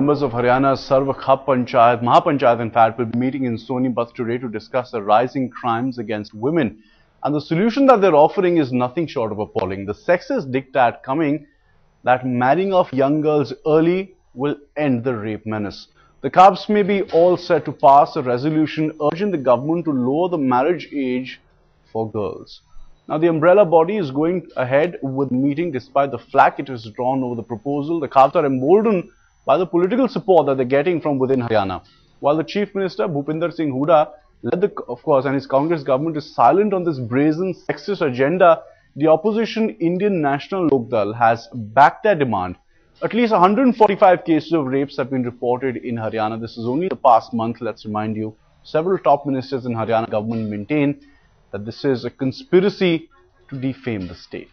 Members of Haryana Sarva Khap Panchayat Mahapanchayat, in fact, will be meeting in Sonipat today to discuss the rising crimes against women. And the solution that they're offering is nothing short of appalling. The sexist diktat coming that marrying off young girls early will end the rape menace. The Khaps may be all set to pass a resolution urging the government to lower the marriage age for girls. Now, the umbrella body is going ahead with the meeting despite the flack it has drawn over the proposal. The Khaps are emboldened by the political support that they're getting from within Haryana. While the Chief Minister, Bhupinder Singh Hooda, and his Congress government is silent on this brazen sexist agenda, the opposition Indian National Lok Dal has backed their demand. At least 145 cases of rapes have been reported in Haryana. This is only the past month, let's remind you. Several top ministers in Haryana government maintain that this is a conspiracy to defame the state.